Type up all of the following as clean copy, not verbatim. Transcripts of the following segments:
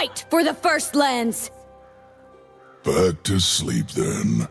Fight for the First Lands! Back to sleep then.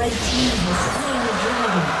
Red team has slain the dragon.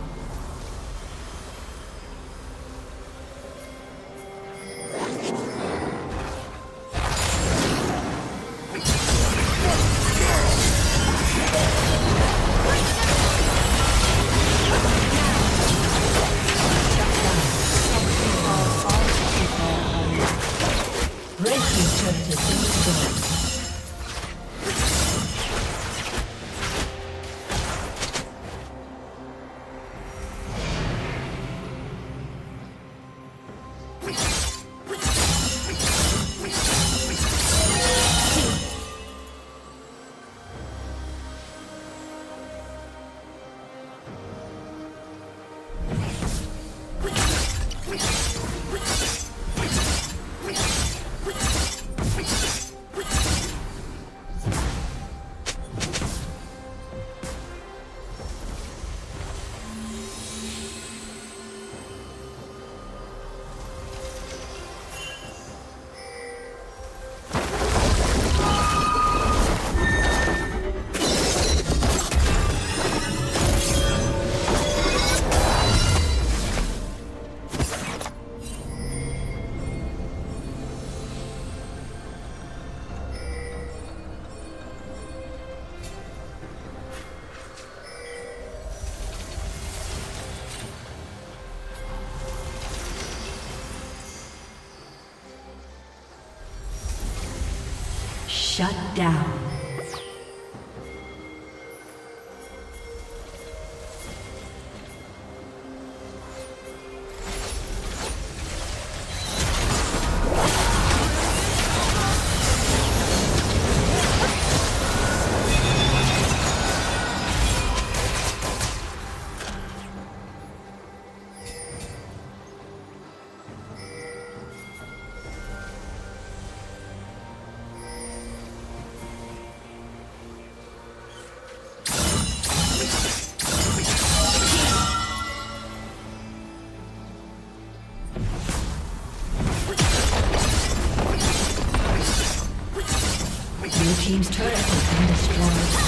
Shut down. Team's turret has been destroyed.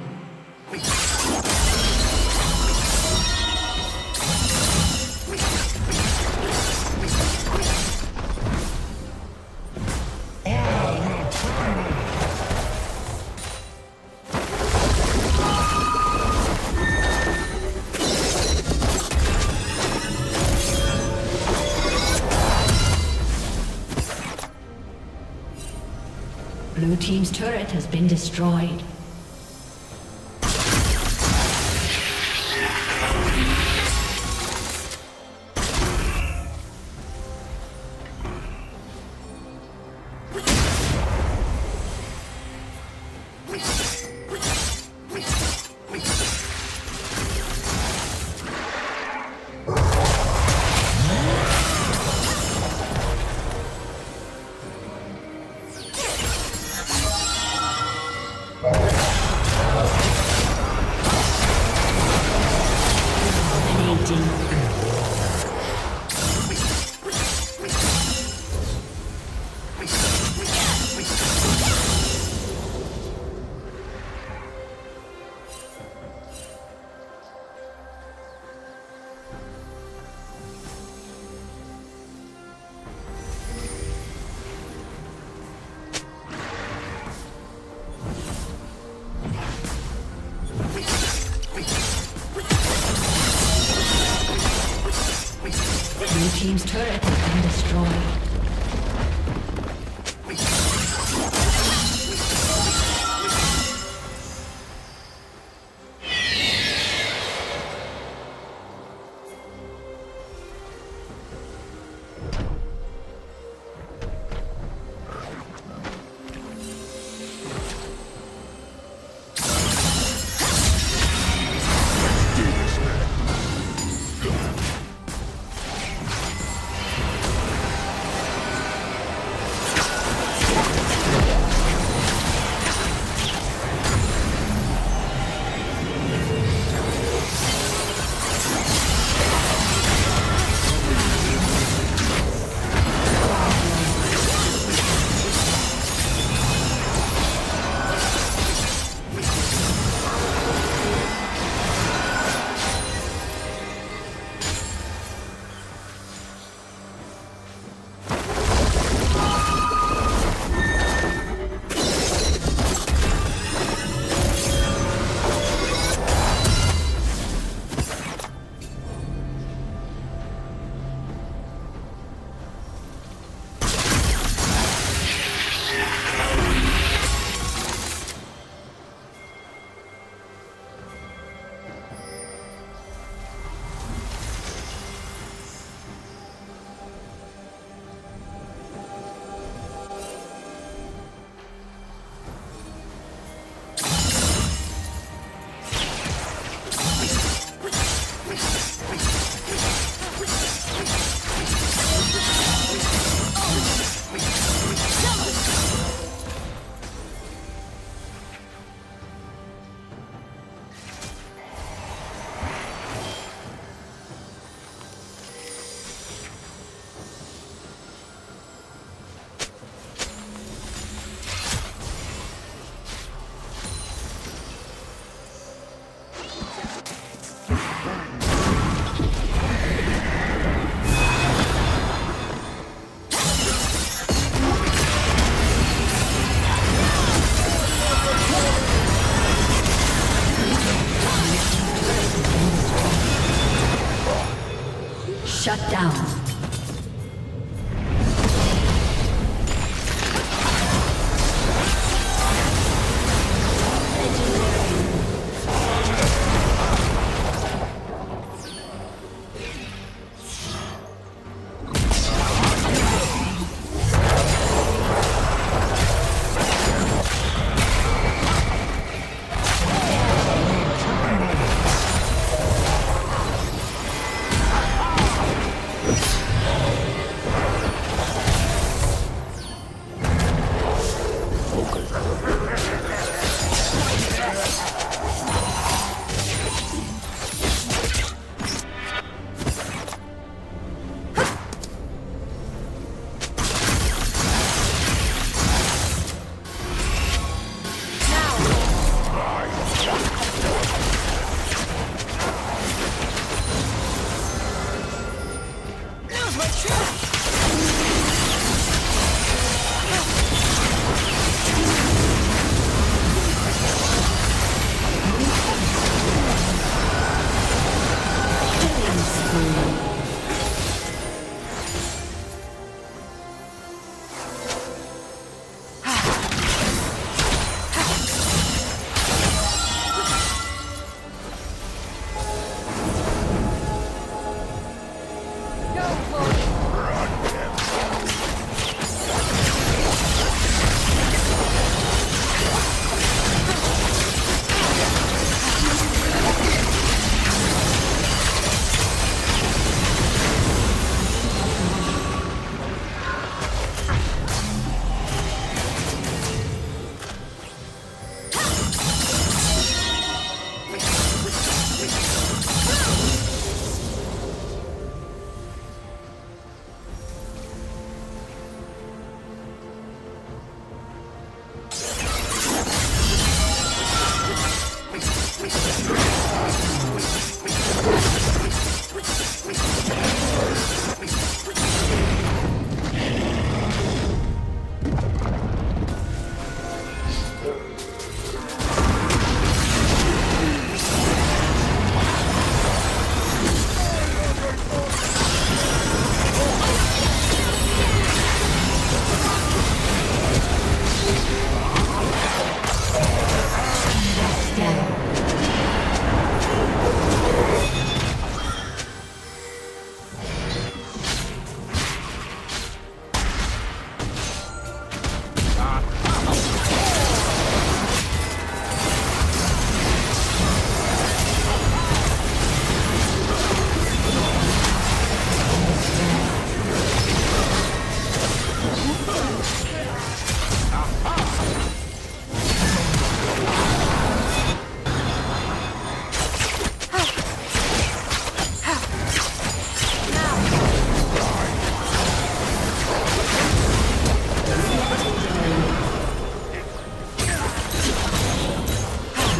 Blue team's turret has been destroyed. Team's turret has been destroyed.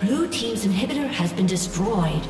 Blue team's inhibitor has been destroyed.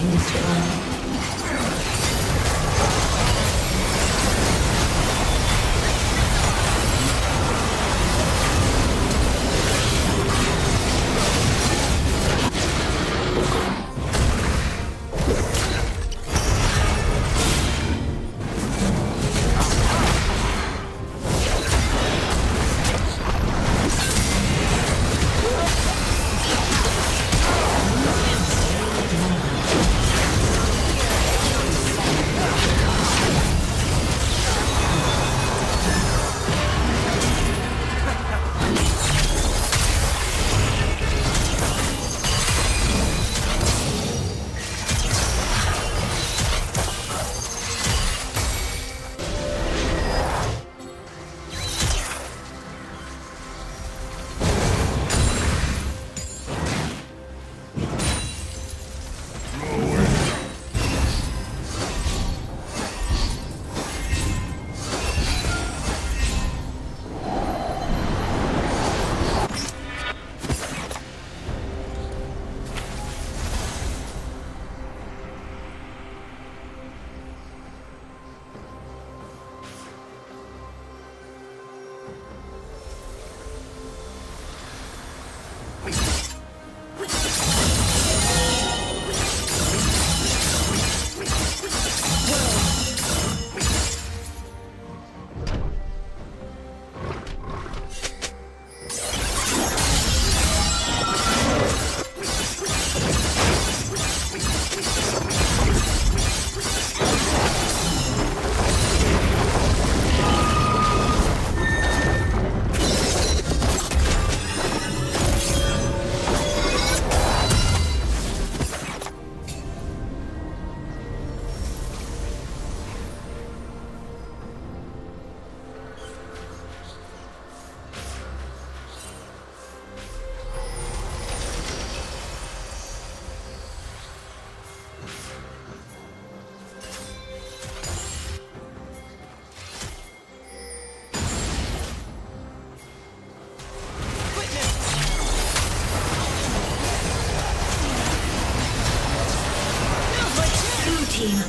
been destroyed.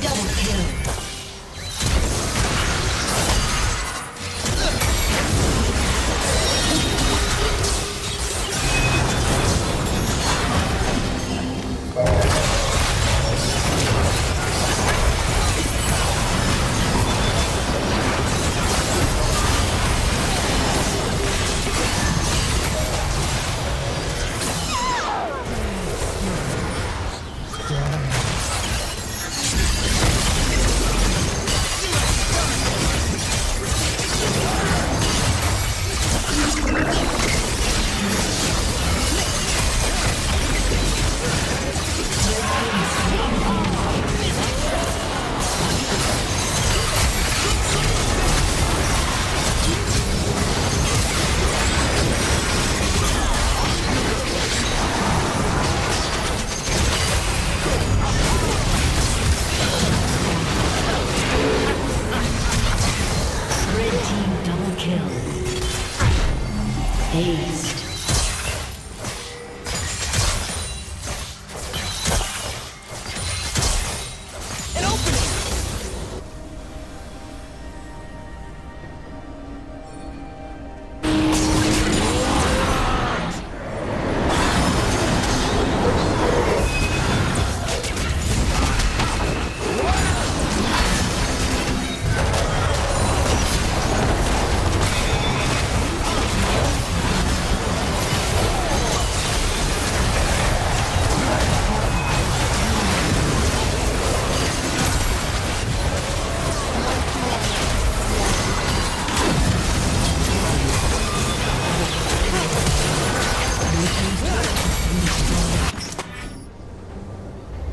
Double kill.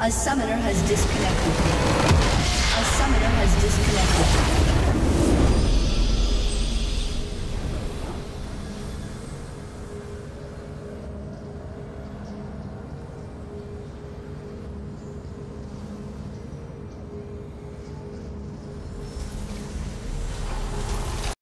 A summoner has disconnected.